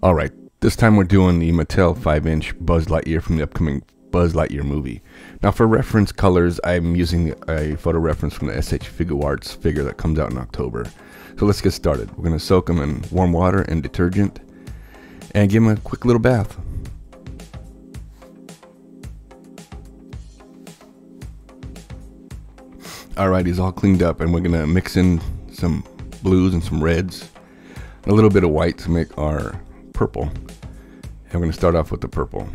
Alright, this time we're doing the Mattel 5-inch Buzz Lightyear from the upcoming Buzz Lightyear movie. Now for reference colors, I'm using a photo reference from the S.H. Figuarts figure that comes out in October. So let's get started. We're going to soak them in warm water and detergent and give them a quick little bath. Alright, he's all cleaned up and we're going to mix in some blues and some reds, a little bit of white to make our purple. And we're going to start off with the purple.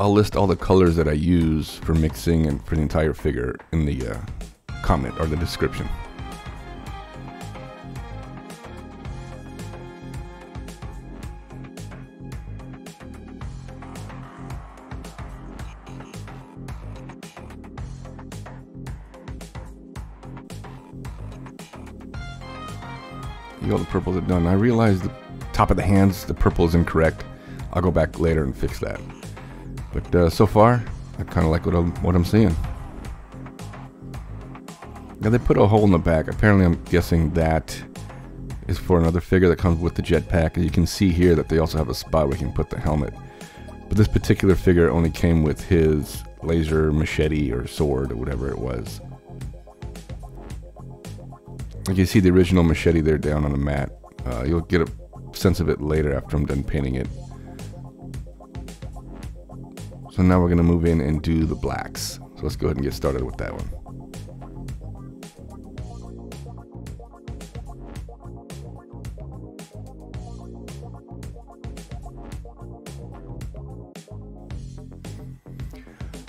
I'll list all the colors that I use for mixing and for the entire figure in the comment or the description. All the purples are done. I realized the top of the hands, the purple is incorrect. I'll go back later and fix that. But so far, I kind of like what I'm seeing. Now they put a hole in the back. Apparently, I'm guessing that is for another figure that comes with the jetpack. And you can see here that they also have a spot where you can put the helmet. But this particular figure only came with his laser machete or sword or whatever it was. Like you see the original machete there down on the mat. You'll get a sense of it later after I'm done painting it. So now we're going to move in and do the blacks. So let's go ahead and get started with that one.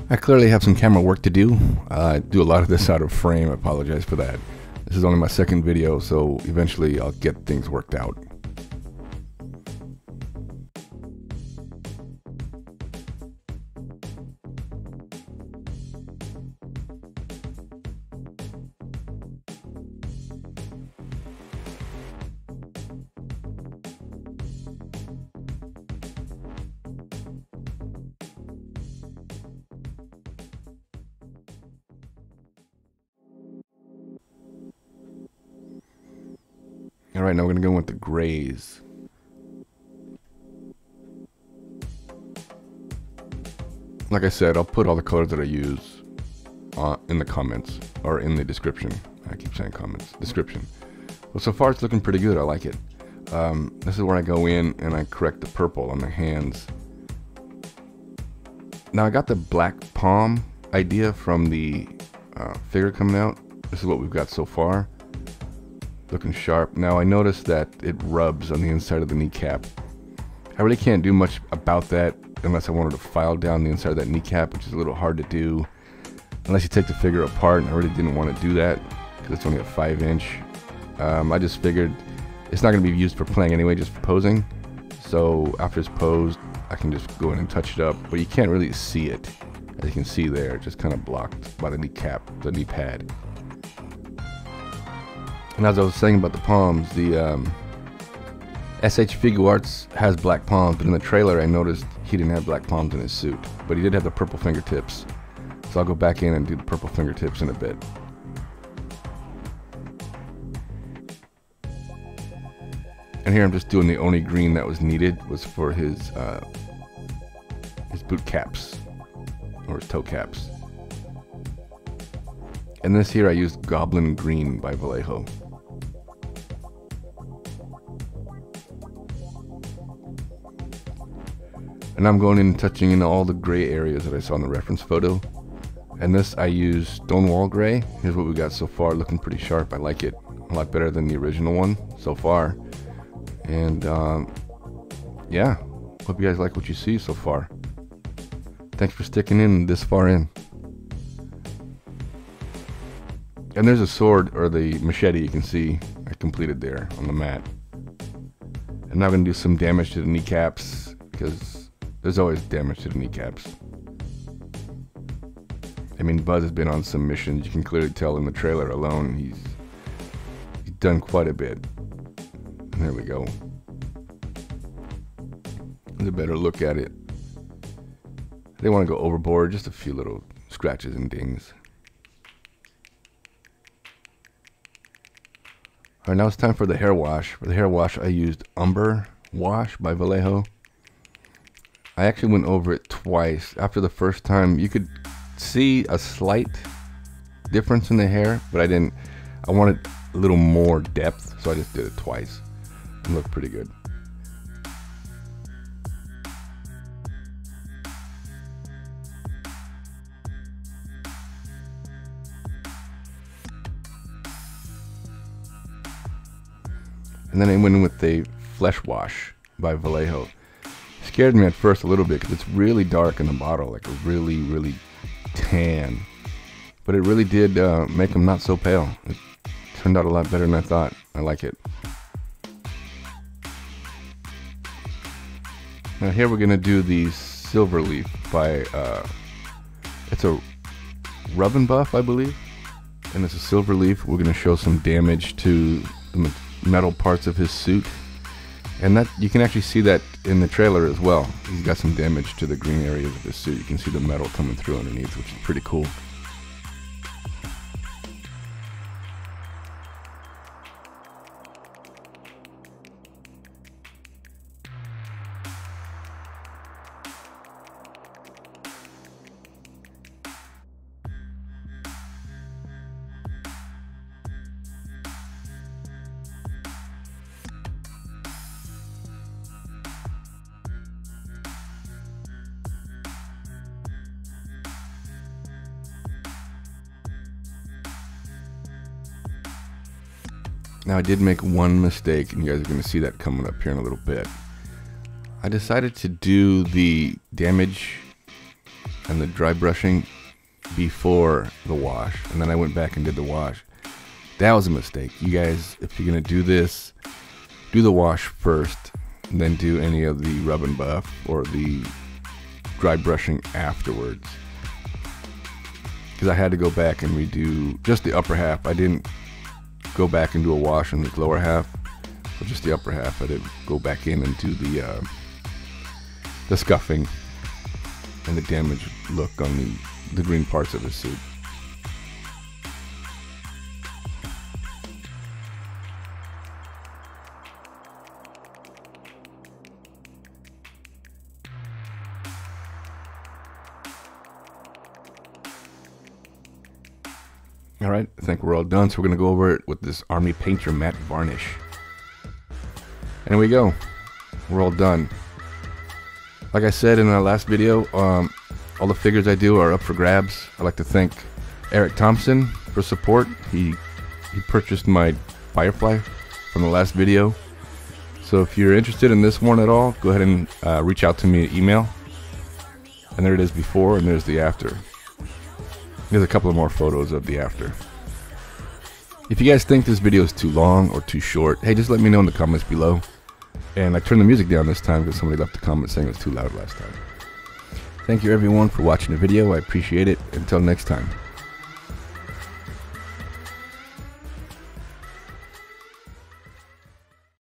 I clearly have some camera work to do. I do a lot of this out of frame. I apologize for that. This is only my second video, so eventually I'll get things worked out. Alright, now we're going to go with the grays. Like I said, I'll put all the colors that I use in the comments, or in the description. I keep saying comments. Description. Well, so far it's looking pretty good. I like it. This is where I go in and I correct the purple on the hands. Now I got the black palm idea from the figure coming out. This is what we've got so far. Looking sharp. Now I noticed that it rubs on the inside of the kneecap. I really can't do much about that unless I wanted to file down the inside of that kneecap, which is a little hard to do unless you take the figure apart, and I really didn't want to do that because it's only a 5-inch. I just figured it's not going to be used for playing anyway, just for posing. So after it's posed, I can just go in and touch it up, but you can't really see it. As you can see there, just kind of blocked by the kneecap, the knee pad. And as I was saying about the palms, the S.H. Figuarts has black palms, but in the trailer I noticed he didn't have black palms in his suit, but he did have the purple fingertips. So I'll go back in and do the purple fingertips in a bit. And here I'm just doing the only green that was needed was for his boot caps, or his toe caps. And this here I used Goblin Green by Vallejo. And I'm going in and touching in all the gray areas that I saw in the reference photo. And this I used Stonewall Gray. Here's what we got so far, looking pretty sharp. I like it a lot better than the original one so far. And yeah, hope you guys like what you see so far. Thanks for sticking in this far in. And there's a sword, or the machete, you can see I completed there on the mat. And now I'm going to do some damage to the kneecaps, because there's always damage to the kneecaps. I mean, Buzz has been on some missions. You can clearly tell in the trailer alone, he's done quite a bit. And there we go. There's a better look at it. They want to go overboard, just a few little scratches and dings. Alright, now it's time for the hair wash. For the hair wash, I used Umber Wash by Vallejo. I actually went over it twice. After the first time, you could see a slight difference in the hair, but I didn't. I wanted a little more depth, so I just did it twice. It looked pretty good. And then I went in with the Flesh Wash by Vallejo. Scared me at first a little bit because it's really dark in the bottle, like a really tan. But it really did make them not so pale. It turned out a lot better than I thought. I like it. Now here we're gonna do the Silver Leaf by it's a rub and buff, I believe, and it's a Silver Leaf. We're gonna show some damage to the metal parts of his suit, and that you can actually see that in the trailer as well. He's got some damage to the green areas of his suit. You can see the metal coming through underneath, which is pretty cool. Now I did make one mistake, and you guys are going to see that coming up here in a little bit. I decided to do the damage and the dry brushing before the wash, and then I went back and did the wash. That was a mistake. You guys, if you're going to do this, do the wash first, and then do any of the rub and buff or the dry brushing afterwards. Because I had to go back and redo just the upper half. I didn't go back and do a wash on the lower half, or just the upper half. I did go back in and do the scuffing and the damage look on the green parts of his suit. Alright, I think we're all done, so we're going to go over it with this Army Painter matte varnish. And we go. We're all done. Like I said in our last video, all the figures I do are up for grabs. I'd like to thank Eric Thompson for support. He purchased my Firefly from the last video. So if you're interested in this one at all, go ahead and reach out to me at email. And there it is before, and there's the after. There's a couple of more photos of the after. If you guys think this video is too long or too short, hey, just let me know in the comments below. And I turned the music down this time because somebody left a comment saying it was too loud last time. Thank you everyone for watching the video. I appreciate it. Until next time.